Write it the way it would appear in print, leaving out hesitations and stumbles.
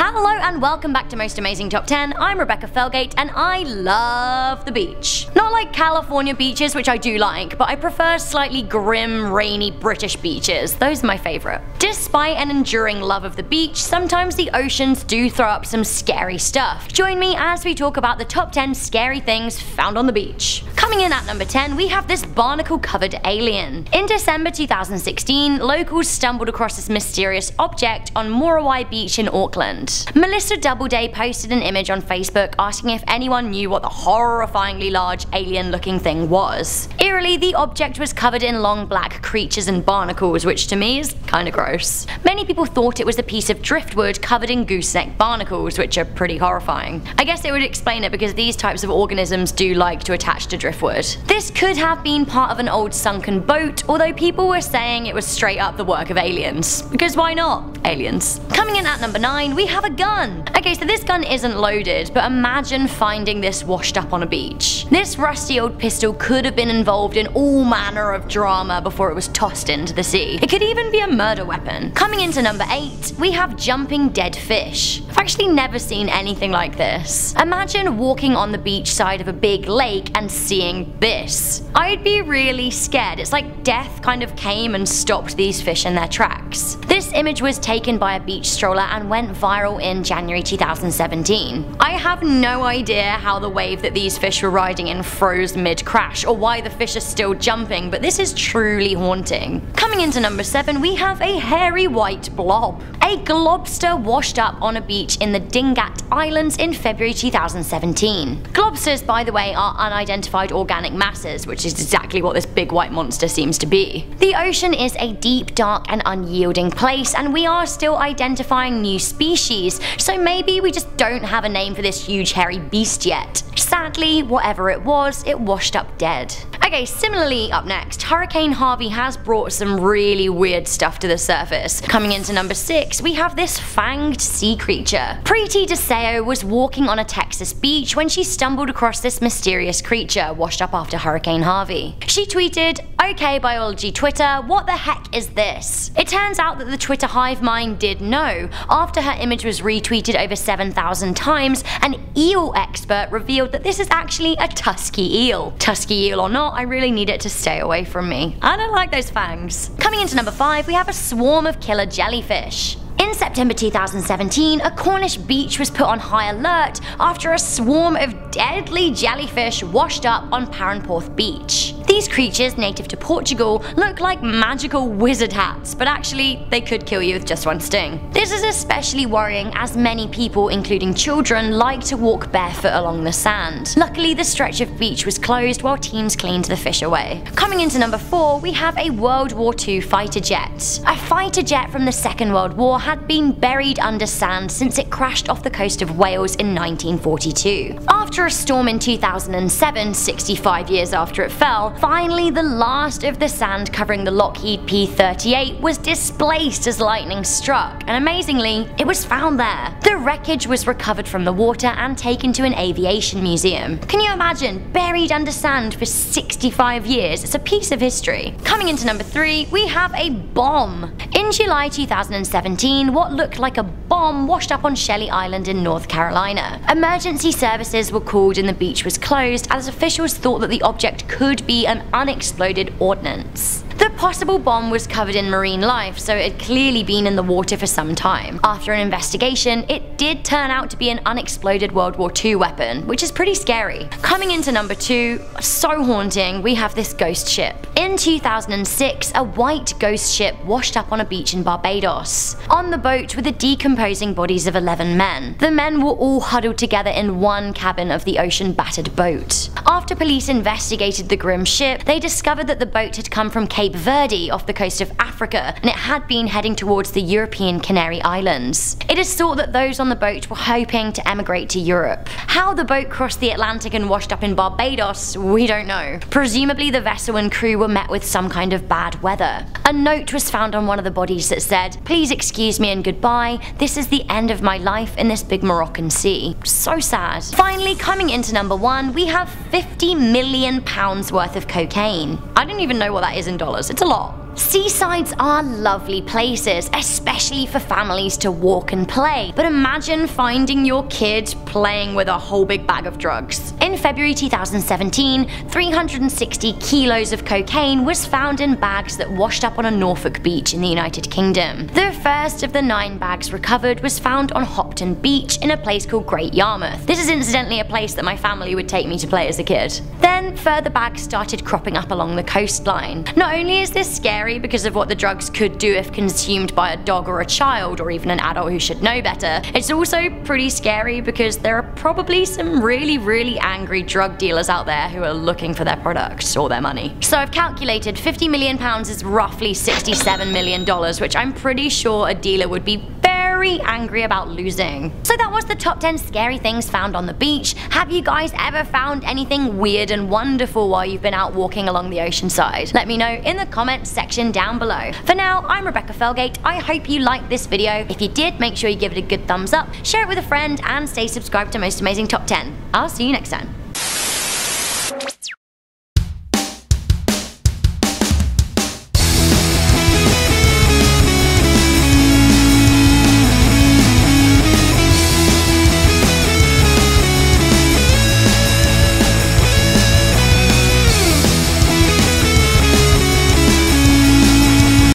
Hello and welcome back to Most Amazing Top 10. I'm Rebecca Felgate and I love the beach. Not like California beaches, which I do like, but I prefer slightly grim, rainy British beaches. Those are my favourite. Despite an enduring love of the beach, sometimes the oceans do throw up some scary stuff. Join me as we talk about the top 10 scary things found on the beach. Coming in at number 10, we have this barnacle-covered alien. In December 2016, locals stumbled across this mysterious object on Morawai Beach in Auckland. Melissa Doubleday posted an image on Facebook asking if anyone knew what the horrifyingly large alien-looking thing was. Eerily, the object was covered in long black creatures and barnacles, which to me is kinda gross. Many people thought it was a piece of driftwood covered in gooseneck barnacles, which are pretty horrifying. I guess it would explain it because these types of organisms do like to attach to driftwood. This could have been part of an old sunken boat, although people were saying it was straight up the work of aliens. Because why not? Aliens. Coming in at number 9, we have a gun. Okay, so this gun isn't loaded, but imagine finding this washed up on a beach. This rusty old pistol could have been involved in all manner of drama before it was tossed into the sea. It could even be a murder weapon. Coming into number 8, we have jumping dead fish. I've actually never seen anything like this. Imagine walking on the beach side of a big lake and seeing this. I'd be really scared. It's like death kind of came and stopped these fish in their tracks. This image was taken by a beach stroller and went viral in January 2017. I have no idea how the wave that these fish were riding in froze mid-crash or why the fish are still jumping, but this is truly haunting. Coming into number 7, we have a hairy white blob. A globster washed up on a beach in the Dingat Islands in February 2017. Globsters, by the way, are unidentified organic masses, which is exactly what this big white monster seems to be. The ocean is a deep, dark and unyielding place, and we are still identifying new species, so maybe we just don't have a name for this huge hairy beast yet. Sadly, whatever it washed up dead. Okay, similarly up next, Hurricane Harvey has brought some really weird stuff to the surface. Coming into number 6, we have this fanged sea creature. Preeti DeSeo was walking on a Texas beach when she stumbled across this mysterious creature washed up after Hurricane Harvey. She tweeted, "Okay biology Twitter, what the heck is this?" It turns out that the Twitter hive mind did know. After her image was retweeted over 7,000 times, an eel expert revealed that this is actually a tusky eel. Tusky eel or not, I really need it to stay away from me. I don't like those fangs. Coming into number 5, we have a swarm of killer jellyfish. In September 2017, a Cornish beach was put on high alert after a swarm of deadly jellyfish washed up on Perranporth Beach. These creatures, native to Portugal, look like magical wizard hats, but actually, they could kill you with just one sting. This is especially worrying as many people, including children, like to walk barefoot along the sand. Luckily, the stretch of beach was closed while teams cleaned the fish away. Coming into number 4, we have a World War II fighter jet. A fighter jet from the Second World War had been buried under sand since it crashed off the coast of Wales in 1942. After a storm in 2007, 65 years after it fell, finally the last of the sand covering the Lockheed P-38 was displaced as lightning struck, and amazingly, it was found there. The wreckage was recovered from the water and taken to an aviation museum. Can you imagine? Buried under sand for 65 years. It's a piece of history. Coming into number 3, we have a bomb. In July 2017, what looked like a bomb washed up on Shelley Island in North Carolina. Emergency services were called and the beach was closed as officials thought that the object could be an unexploded ordnance. The possible bomb was covered in marine life, so it had clearly been in the water for some time. After an investigation, it did turn out to be an unexploded World War II weapon, which is pretty scary. Coming into number 2, so haunting, we have this ghost ship. In 2006, a white ghost ship washed up on a beach in Barbados. On the boat were the decomposing bodies of 11 men. The men were all huddled together in one cabin of the ocean-battered boat. After police investigated the grim ship, they discovered that the boat had come from Cape Verde off the coast of Africa, and it had been heading towards the European Canary Islands. It is thought that those on the boat were hoping to emigrate to Europe. How the boat crossed the Atlantic and washed up in Barbados, we don't know. Presumably the vessel and crew were met with some kind of bad weather. A note was found on one of the bodies that said, "Please excuse me and goodbye, this is the end of my life in this big Moroccan sea." So sad. Finally, coming into number 1, we have £50 million worth of cocaine. I don't even know what that is in dollars. It's a lot. Seasides are lovely places, especially for families to walk and play, but imagine finding your kid playing with a whole big bag of drugs. In February 2017, 360 kilos of cocaine was found in bags that washed up on a Norfolk beach in the United Kingdom. The first of the 9 bags recovered was found on Hopton Beach in a place called Great Yarmouth. This is incidentally a place that my family would take me to play as a kid. Then further bags started cropping up along the coastline. Not only is this scary because of what the drugs could do if consumed by a dog or a child, or even an adult who should know better, it's also pretty scary because there are probably some really angry drug dealers out there who are looking for their products or their money. So I've calculated £50 million is roughly $67 million, which I'm pretty sure a dealer would be very angry about losing. So that was the top 10 scary things found on the beach. Have you guys ever found anything weird and wonderful while you've been out walking along the ocean side? Let me know in the comments section down below. For now, I'm Rebecca Felgate. I hope you liked this video. If you did, make sure you give it a good thumbs up, share it with a friend, and stay subscribed to Most Amazing Top 10. I'll see you next time.